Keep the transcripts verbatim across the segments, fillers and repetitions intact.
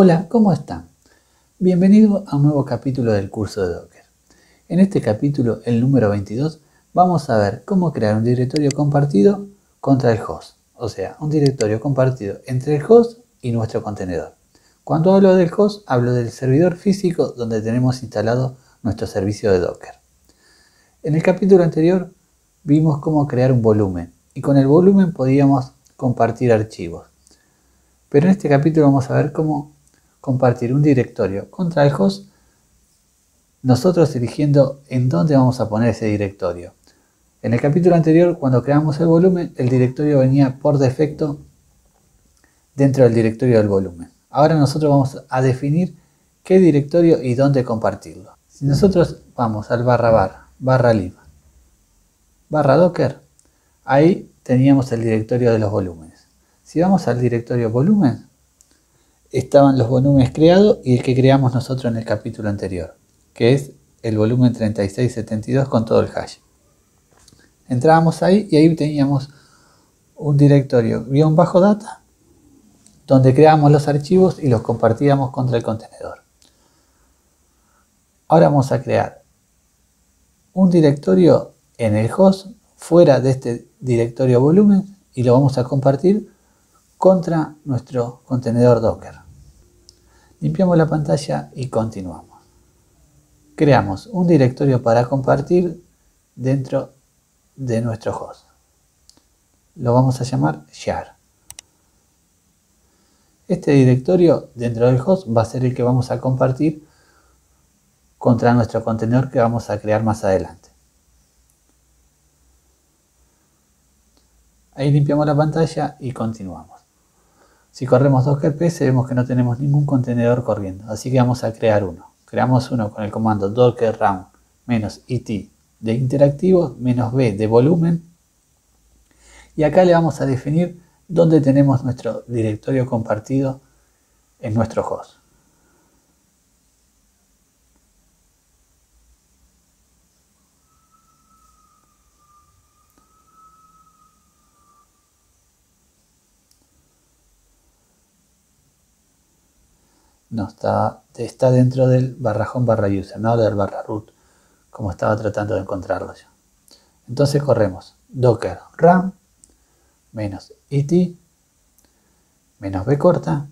Hola, ¿cómo están? Bienvenido a un nuevo capítulo del curso de Docker. En este capítulo, el número veintidós, vamos a ver cómo crear un directorio compartido contra el host. O sea, un directorio compartido entre el host y nuestro contenedor. Cuando hablo del host, hablo del servidor físico donde tenemos instalado nuestro servicio de Docker. En el capítulo anterior vimos cómo crear un volumen y con el volumen podíamos compartir archivos. Pero en este capítulo vamos a ver cómo compartir un directorio contra el host, nosotros eligiendo en dónde vamos a poner ese directorio. En el capítulo anterior, cuando creamos el volumen, el directorio venía por defecto dentro del directorio del volumen. Ahora nosotros vamos a definir qué directorio y dónde compartirlo. Si nosotros vamos al barra barra, barra lib, barra docker, ahí teníamos el directorio de los volúmenes. Si vamos al directorio volumen, estaban los volúmenes creados y el que creamos nosotros en el capítulo anterior, que es el volumen treinta y seis setenta y dos con todo el hash. Entrábamos ahí y ahí teníamos un directorio guión bajo data, donde creábamos los archivos y los compartíamos contra el contenedor. Ahora vamos a crear un directorio en el host fuera de este directorio volumen y lo vamos a compartir contra nuestro contenedor Docker. Limpiamos la pantalla y continuamos. Creamos un directorio para compartir dentro de nuestro host. Lo vamos a llamar share. Este directorio dentro del host va a ser el que vamos a compartir contra nuestro contenedor que vamos a crear más adelante. Ahí limpiamos la pantalla y continuamos. Si corremos docker ps vemos que no tenemos ningún contenedor corriendo, así que vamos a crear uno. Creamos uno con el comando docker round menos it de interactivo menos b de volumen y acá le vamos a definir dónde tenemos nuestro directorio compartido en nuestro host. No, está, está dentro del barrajón barra user, no del barra root, como estaba tratando de encontrarlo yo. Entonces corremos docker run menos it menos b corta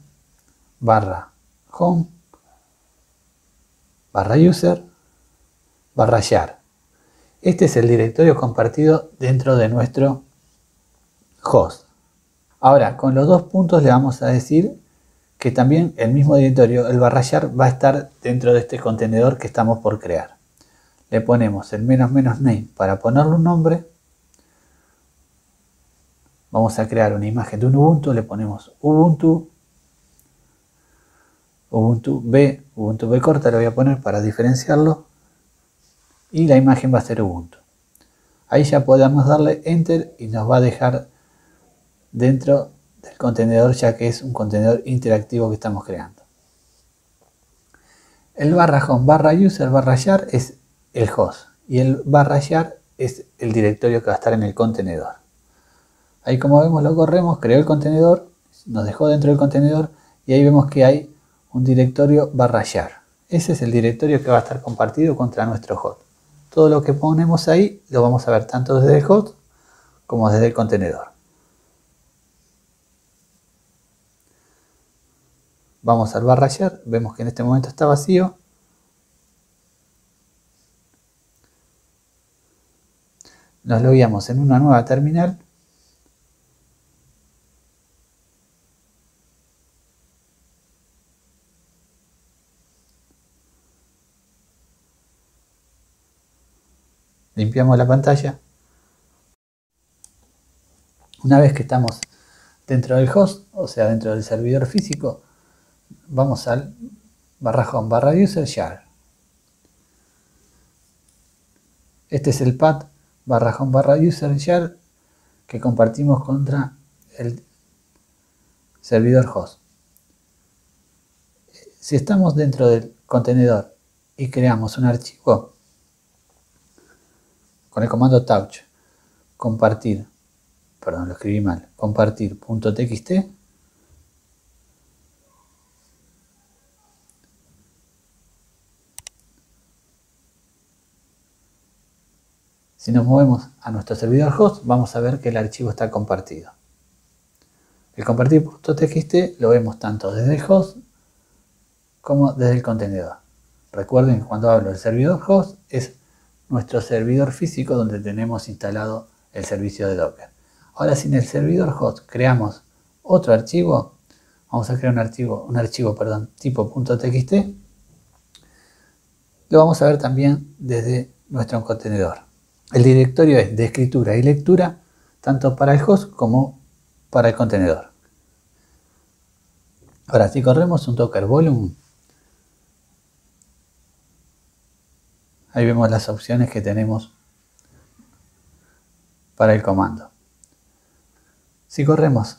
barra home barra user barra share. Este es el directorio compartido dentro de nuestro host. Ahora con los dos puntos le vamos a decir que también el mismo directorio, el barra share, va a estar dentro de este contenedor que estamos por crear. Le ponemos el menos menos name para ponerle un nombre. Vamos a crear una imagen de un Ubuntu, le ponemos Ubuntu, Ubuntu B, Ubuntu B corta le voy a poner para diferenciarlo. Y la imagen va a ser Ubuntu. Ahí ya podemos darle Enter y nos va a dejar dentro del contenedor, ya que es un contenedor interactivo que estamos creando. El barra home, barra user, barra share es el host. Y el barra share es el directorio que va a estar en el contenedor. Ahí como vemos lo corremos, creó el contenedor, nos dejó dentro del contenedor y ahí vemos que hay un directorio barra share. Ese es el directorio que va a estar compartido contra nuestro host. Todo lo que ponemos ahí lo vamos a ver tanto desde el host como desde el contenedor. Vamos al barra share, vemos que en este momento está vacío. Nos logueamos en una nueva terminal. Limpiamos la pantalla. Una vez que estamos dentro del host, o sea dentro del servidor físico, vamos al barrajón barra user share. Este es el path barrajón barra user share que compartimos contra el servidor host. Si estamos dentro del contenedor y creamos un archivo, con el comando touch, compartir, perdón, lo escribí mal, compartir punto txt, Si nos movemos a nuestro servidor host, vamos a ver que el archivo está compartido. El compartir punto t x t lo vemos tanto desde el host como desde el contenedor. Recuerden que cuando hablo del servidor host es nuestro servidor físico donde tenemos instalado el servicio de Docker. Ahora, si en el servidor host creamos otro archivo, vamos a crear un archivo, un archivo perdón, tipo .txt, lo vamos a ver también desde nuestro contenedor. El directorio es de escritura y lectura, tanto para el host como para el contenedor. Ahora, si corremos un Docker volume, ahí vemos las opciones que tenemos para el comando. Si corremos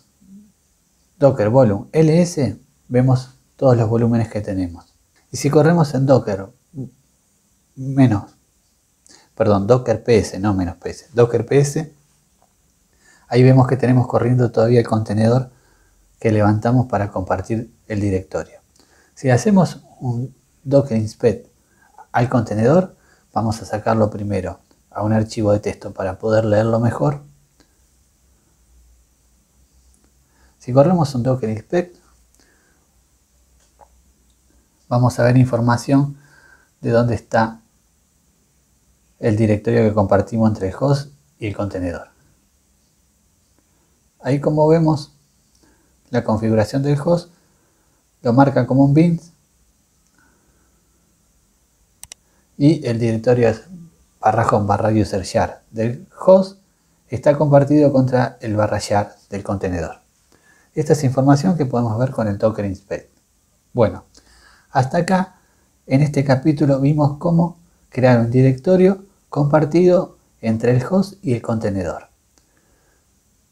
docker volume ls, vemos todos los volúmenes que tenemos. Y si corremos en docker menos, perdón, docker ps, no menos ps, docker ps, ahí vemos que tenemos corriendo todavía el contenedor que levantamos para compartir el directorio. Si hacemos un docker inspect al contenedor, vamos a sacarlo primero a un archivo de texto para poder leerlo mejor. Si corremos un docker inspect, vamos a ver información de dónde está el directorio que compartimos entre el host y el contenedor. Ahí, como vemos, la configuración del host lo marca como un bin y el directorio es barrajón barra user share del host está compartido contra el barra share del contenedor. Esta es información que podemos ver con el Docker Inspect. Bueno, hasta acá en este capítulo vimos cómo crear un directorio compartido entre el host y el contenedor.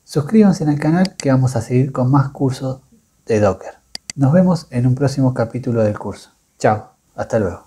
Suscríbanse al canal que vamos a seguir con más cursos de Docker. Nos vemos en un próximo capítulo del curso. Chao, hasta luego.